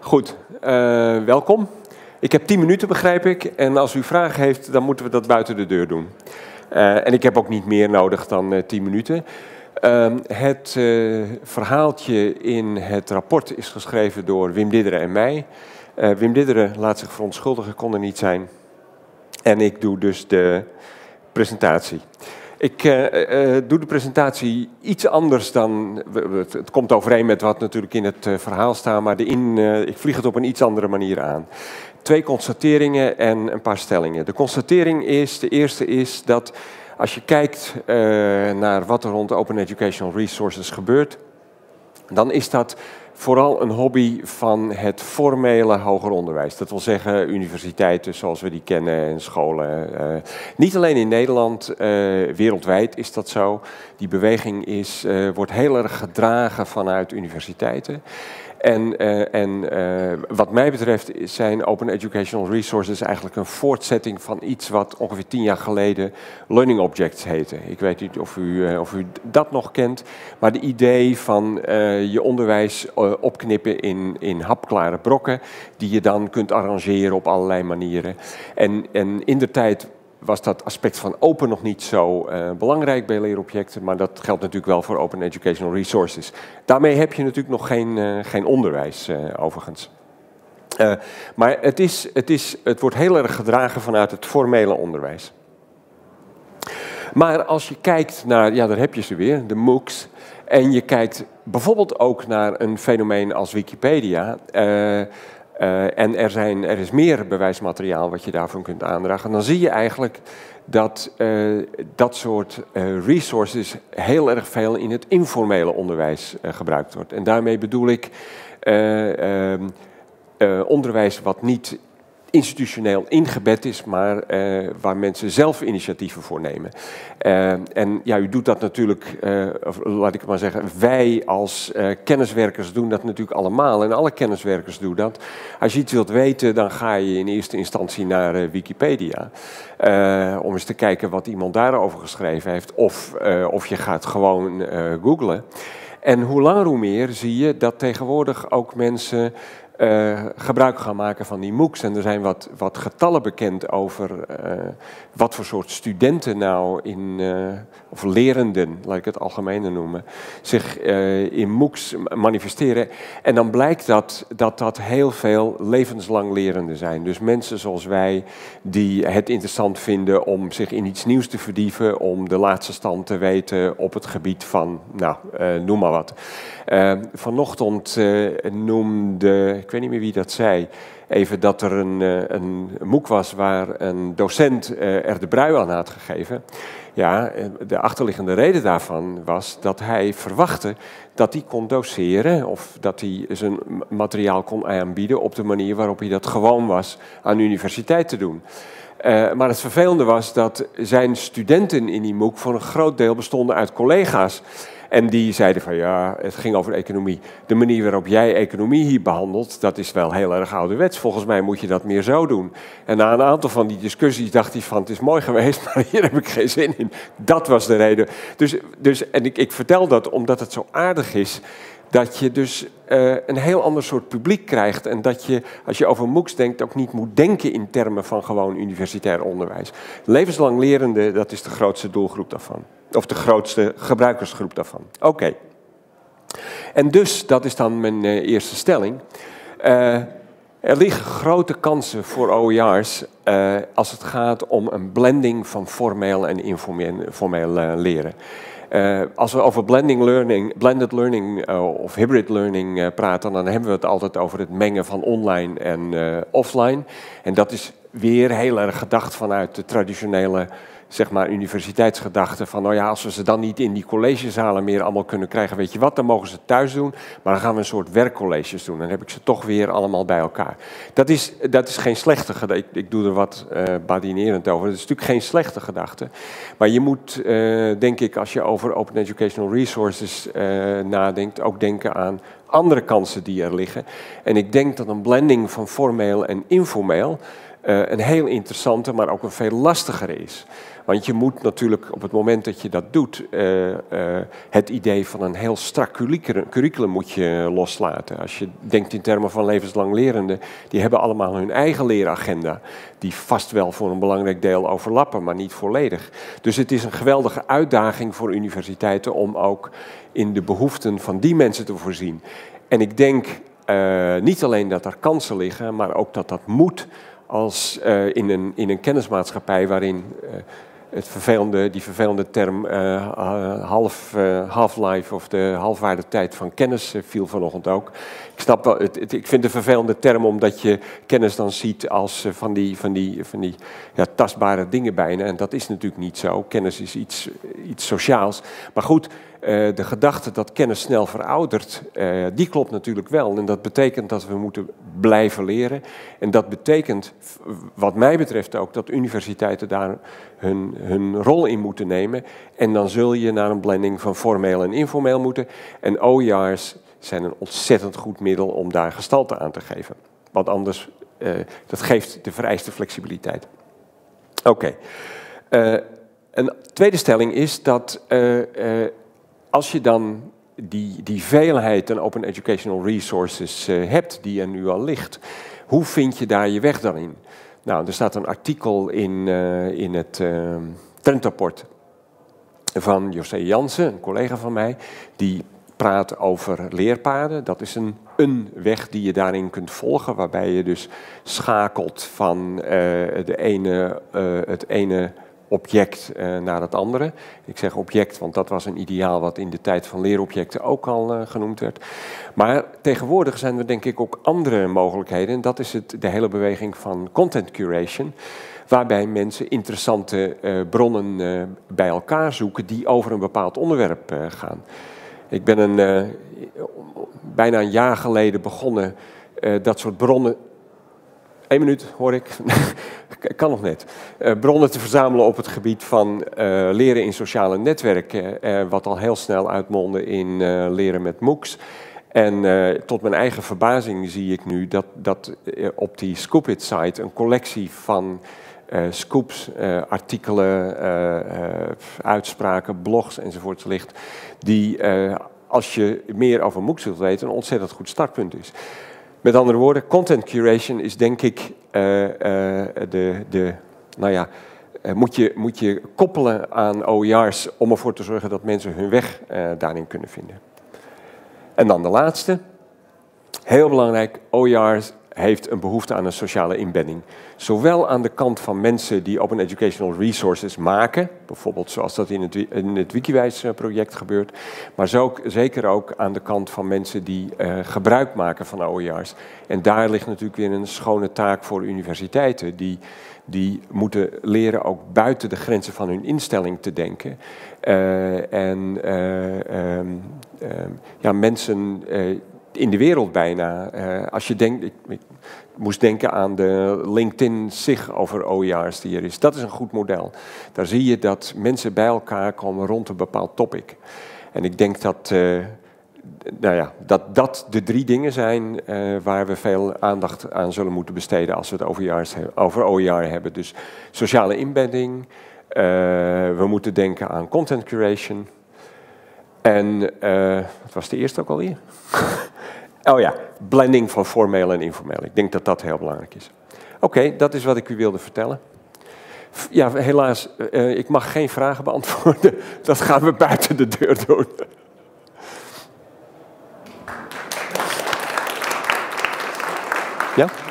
Goed, welkom. Ik heb 10 minuten, begrijp ik. En als u vragen heeft, dan moeten we dat buiten de deur doen. En ik heb ook niet meer nodig dan 10 minuten. Het verhaaltje in het rapport is geschreven door Wim Didderen en mij. Wim Didderen laat zich verontschuldigen, kon er niet zijn. En ik doe dus de presentatie. Ik doe de presentatie iets anders dan... Het komt overeen met wat natuurlijk in het verhaal staat, maar ik vlieg het op een iets andere manier aan. 2 constateringen en een paar stellingen. De constatering is, de eerste is dat als je kijkt naar wat er rond Open Educational Resources gebeurt, dan is dat vooral een hobby van het formele hoger onderwijs. Dat wil zeggen universiteiten zoals we die kennen en scholen. Niet alleen in Nederland, wereldwijd is dat zo. Die beweging wordt heel erg gedragen vanuit universiteiten. Wat mij betreft zijn Open Educational Resources eigenlijk een voortzetting van iets wat ongeveer 10 jaar geleden Learning Objects heette. Ik weet niet of u dat nog kent, maar de idee van je onderwijs opknippen in hapklare brokken, die je dan kunt arrangeren op allerlei manieren. En in de tijd was dat aspect van open nog niet zo belangrijk bij leerobjecten, maar dat geldt natuurlijk wel voor Open Educational Resources. Daarmee heb je natuurlijk nog geen onderwijs, overigens. Maar het wordt heel erg gedragen vanuit het formele onderwijs. Maar als je kijkt naar, ja, daar heb je ze weer, de MOOCs, en je kijkt bijvoorbeeld ook naar een fenomeen als Wikipedia. Er is meer bewijsmateriaal wat je daarvan kunt aandragen. Dan zie je eigenlijk dat dat soort resources heel erg veel in het informele onderwijs gebruikt wordt. En daarmee bedoel ik onderwijs wat niet institutioneel ingebed is, maar waar mensen zelf initiatieven voor nemen. En ja, u doet dat natuurlijk, of laat ik het maar zeggen, wij als kenniswerkers doen dat natuurlijk allemaal. En alle kenniswerkers doen dat. Als je iets wilt weten, dan ga je in eerste instantie naar Wikipedia. Om eens te kijken wat iemand daarover geschreven heeft. Of je gaat gewoon googlen. En hoe langer hoe meer zie je dat tegenwoordig ook mensen gebruik gaan maken van die MOOCs. En er zijn wat getallen bekend over wat voor soort studenten nou of lerenden, laat ik het algemene noemen, zich in MOOCs manifesteren. En dan blijkt dat heel veel levenslang lerenden zijn. Dus mensen zoals wij die het interessant vinden om zich in iets nieuws te verdieven, om de laatste stand te weten op het gebied van, nou, noem maar wat. Vanochtend noemde... Ik weet niet meer wie dat zei, even dat er een MOOC was waar een docent er de brui aan had gegeven. Ja, de achterliggende reden daarvan was dat hij verwachtte dat hij kon doceren of dat hij zijn materiaal kon aanbieden op de manier waarop hij dat gewoon was aan de universiteit te doen. Maar het vervelende was dat zijn studenten in die MOOC voor een groot deel bestonden uit collega's. En die zeiden van ja, het ging over economie. De manier waarop jij economie hier behandelt, dat is wel heel erg ouderwets. Volgens mij moet je dat meer zo doen. En na een aantal van die discussies dacht hij van het is mooi geweest, maar hier heb ik geen zin in. Dat was de reden. En ik vertel dat omdat het zo aardig is dat je dus een heel ander soort publiek krijgt. En dat je, als je over MOOCs denkt, ook niet moet denken in termen van gewoon universitair onderwijs. Levenslang lerende, dat is de grootste doelgroep daarvan. Of de grootste gebruikersgroep daarvan. Oké. En dus, dat is dan mijn eerste stelling. Er liggen grote kansen voor OER's als het gaat om een blending van formeel en informeel leren. Als we over blended learning of hybrid learning praten, dan hebben we het altijd over het mengen van online en offline. En dat is weer heel erg gedacht vanuit de traditionele, zeg maar, universiteitsgedachte van, nou ja, als we ze dan niet in die collegezalen meer allemaal kunnen krijgen, weet je wat, dan mogen ze thuis doen, maar dan gaan we een soort werkcolleges doen. Dan heb ik ze toch weer allemaal bij elkaar. Dat is geen slechte gedachte. Ik doe er wat badinerend over. Dat is natuurlijk geen slechte gedachte. Maar je moet, denk ik, als je over Open Educational Resources nadenkt, ook denken aan andere kansen die er liggen. En ik denk dat een blending van formeel en informeel een heel interessante, maar ook een veel lastigere is. Want je moet natuurlijk op het moment dat je dat doet, het idee van een heel strak curriculum moet je loslaten. Als je denkt in termen van levenslang lerenden, die hebben allemaal hun eigen leeragenda. Die vast wel voor een belangrijk deel overlappen, maar niet volledig. Dus het is een geweldige uitdaging voor universiteiten om ook in de behoeften van die mensen te voorzien. En ik denk niet alleen dat er kansen liggen, maar ook dat dat moet als in een kennismaatschappij waarin die vervelende term half-life of de halfwaardetijd van kennis viel vanochtend ook. Ik snap wel, ik vind het een vervelende term omdat je kennis dan ziet als van die ja, tastbare dingen bijna. En dat is natuurlijk niet zo. Kennis is iets sociaals. Maar goed, de gedachte dat kennis snel veroudert, die klopt natuurlijk wel. En dat betekent dat we moeten blijven leren. En dat betekent, wat mij betreft ook, dat universiteiten daar hun rol in moeten nemen. En dan zul je naar een blending van formeel en informeel moeten. En OER's zijn een ontzettend goed middel om daar gestalte aan te geven. Want anders, dat geeft de vereiste flexibiliteit. Oké. Een tweede stelling is dat als je dan die veelheid aan open educational resources hebt die er nu al ligt, hoe vind je daar je weg dan in? Nou, er staat een artikel in het trendrapport van José Janssen, een collega van mij, die praat over leerpaden. Dat is een weg die je daarin kunt volgen, waarbij je dus schakelt van het ene object naar het andere. Ik zeg object, want dat was een ideaal wat in de tijd van leerobjecten ook al genoemd werd. Maar tegenwoordig zijn er denk ik ook andere mogelijkheden. En dat is de hele beweging van content curation, waarbij mensen interessante bronnen bij elkaar zoeken die over een bepaald onderwerp gaan. Ik ben bijna een jaar geleden begonnen dat soort bronnen. 1 minuut, hoor ik. Kan nog net. Bronnen te verzamelen op het gebied van leren in sociale netwerken. Wat al heel snel uitmondde in leren met MOOCs. En tot mijn eigen verbazing zie ik nu dat op die Scoop It site een collectie van scoops, artikelen, uitspraken, blogs enzovoorts ligt. Die, als je meer over MOOCs wilt weten, een ontzettend goed startpunt is. Met andere woorden, content curation is denk ik, moet je koppelen aan OER's om ervoor te zorgen dat mensen hun weg daarin kunnen vinden. En dan de laatste, heel belangrijk, OER's heeft een behoefte aan een sociale inbedding. Zowel aan de kant van mensen die open educational resources maken, bijvoorbeeld zoals dat in het Wikiwijs-project gebeurt, maar zeker ook aan de kant van mensen die gebruik maken van OER's. En daar ligt natuurlijk weer een schone taak voor universiteiten, die moeten leren ook buiten de grenzen van hun instelling te denken. Mensen in de wereld bijna. Als je denkt, ik moest denken aan de LinkedIn-SIG over OER's die er is. Dat is een goed model. Daar zie je dat mensen bij elkaar komen rond een bepaald topic. En ik denk dat dat de 3 dingen zijn waar we veel aandacht aan zullen moeten besteden als we het over OER hebben. Dus sociale inbedding. We moeten denken aan content curation. En wat was de eerste ook alweer? Oh ja, blending van formeel en informeel. Ik denk dat dat heel belangrijk is. Oké, dat is wat ik u wilde vertellen. Ja, helaas, ik mag geen vragen beantwoorden. Dat gaan we buiten de deur doen. Ja?